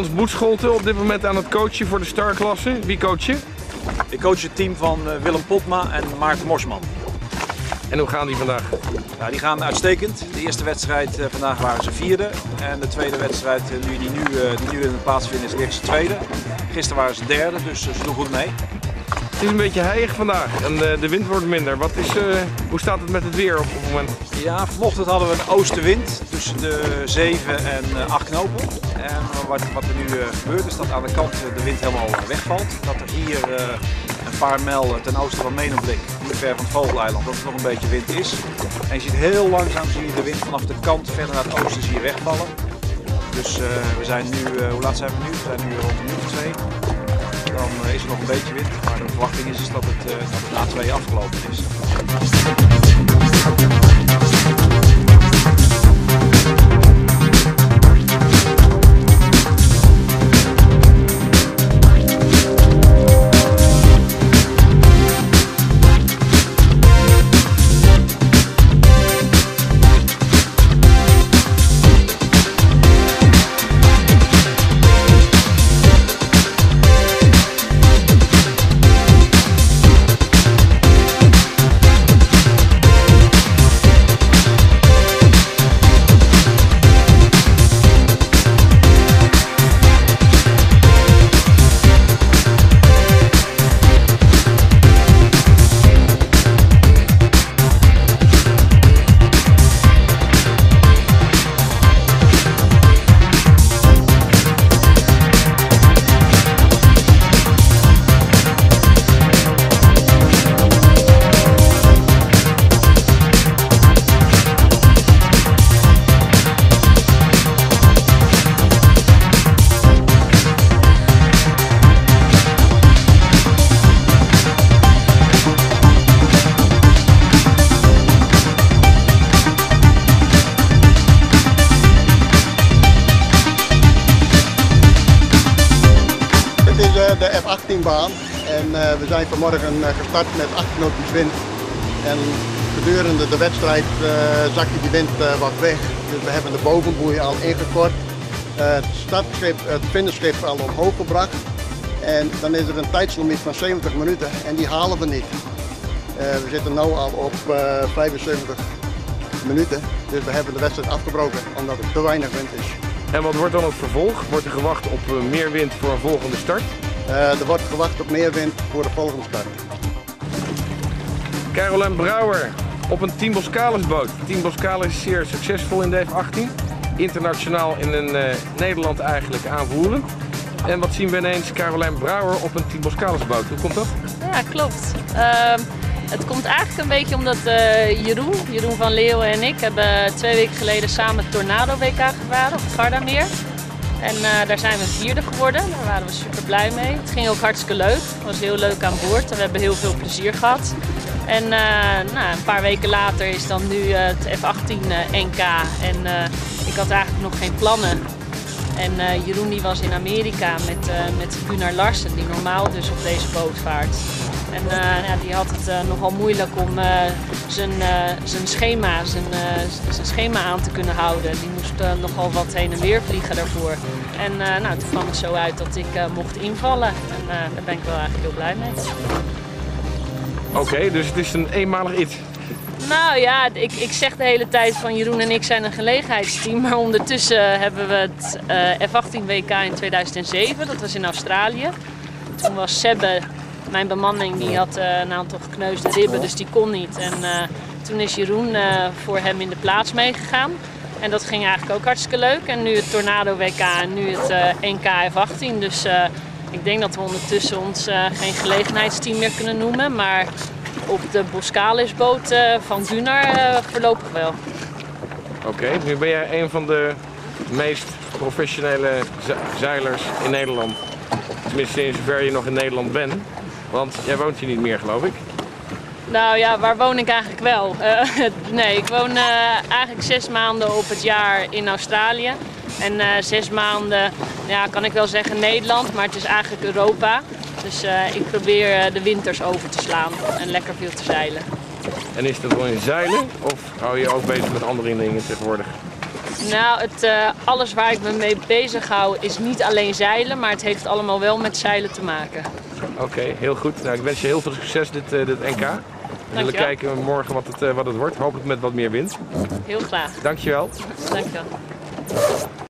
Hans Goedscholten op dit moment aan het coachen voor de starklasse. Wie coach je? Ik coach het team van Willem Potma en Maarten Morsman. En hoe gaan die vandaag? Ja, die gaan uitstekend. De eerste wedstrijd vandaag waren ze vierde. En de tweede wedstrijd die nu in de plaats vindt, is weer ze tweede. Gisteren waren ze derde, dus ze doen goed mee. Het is een beetje heilig vandaag en de wind wordt minder. Hoe staat het met het weer op het moment? Ja, vanochtend hadden we een oostenwind tussen de 7 en 8 knopen. En wat er nu gebeurt is dat aan de kant de wind helemaal wegvalt. Dat er hier een paar mijl ten oosten van Menoblik, niet ver van het Vogeleiland, dat er nog een beetje wind is. En je ziet heel langzaam de wind vanaf de kant verder naar het oosten wegvallen. Dus we zijn nu, hoe laat zijn we nu? We zijn nu rond 1:02. Dan is er nog een beetje wind, maar de verwachting is dat het na 2 afgelopen is. De F18-baan en we zijn vanmorgen gestart met 8 knoopjes wind en gedurende de wedstrijd zakte die wind wat weg. Dus we hebben de bovenboei al ingekort, het startschip, het finishschip al omhoog gebracht en dan is er een tijdslimiet van 70 minuten en die halen we niet. We zitten nu al op 75 minuten, dus we hebben de wedstrijd afgebroken omdat er te weinig wind is. En wat wordt dan het vervolg? Wordt er gewacht op meer wind voor een volgende start? Er wordt gewacht op meer wind voor de volgende start. Carolijn Brouwer op een Team Boskalis boot. Team Boskalis is zeer succesvol in de F18. Internationaal in Nederland eigenlijk aanvoerend. En wat zien we ineens? Carolijn Brouwer op een Team Boskalis boot. Hoe komt dat? Ja, klopt. Het komt eigenlijk een beetje omdat Jeroen van Leeuwen en ik hebben 2 weken geleden samen het Tornado WK gevaren op het Gardameer. En daar zijn we 4e geworden, daar waren we super blij mee. Het ging ook hartstikke leuk, het was heel leuk aan boord en we hebben heel veel plezier gehad. En nou, een paar weken later is dan nu het F18 NK en ik had eigenlijk nog geen plannen. En Jeroen die was in Amerika met Gunnar Larsen, die normaal dus op deze boot vaart. En ja, die had het nogal moeilijk om zijn schema aan te kunnen houden. Die moest nogal wat heen en weer vliegen daarvoor. En nou, toen kwam het zo uit dat ik mocht invallen. En daar ben ik wel eigenlijk heel blij mee. Oké, dus het is een eenmalig iets. Nou ja, ik zeg de hele tijd van Jeroen en ik zijn een gelegenheidsteam. Maar ondertussen hebben we het F18 WK in 2007, dat was in Australië. Toen was Sebbe, mijn bemanning, die had een aantal gekneusde ribben, dus die kon niet. En toen is Jeroen voor hem in de plaats meegegaan. En dat ging eigenlijk ook hartstikke leuk. En nu het Tornado WK en nu het NK F18. Dus ik denk dat we ondertussen ons geen gelegenheidsteam meer kunnen noemen. Maar op de Boskalis-boot van Gunnar voorlopig wel. Oké, nu ben jij een van de meest professionele zeilers in Nederland. Tenminste, in zover je nog in Nederland bent. Want jij woont hier niet meer, geloof ik. Nou ja, waar woon ik eigenlijk wel? Nee, ik woon eigenlijk 6 maanden op het jaar in Australië. En 6 maanden, ja, kan ik wel zeggen Nederland, maar het is eigenlijk Europa. Dus ik probeer de winters over te slaan en lekker veel te zeilen. En is dat wel in zeilen of hou je ook bezig met andere dingen tegenwoordig? Nou, alles waar ik me mee bezig hou is niet alleen zeilen, maar het heeft allemaal wel met zeilen te maken. Oké, heel goed. Nou, ik wens je heel veel succes dit NK. We willen kijken morgen wat het wordt. Hopelijk met wat meer wind. Heel graag. Dankjewel. Dankjewel.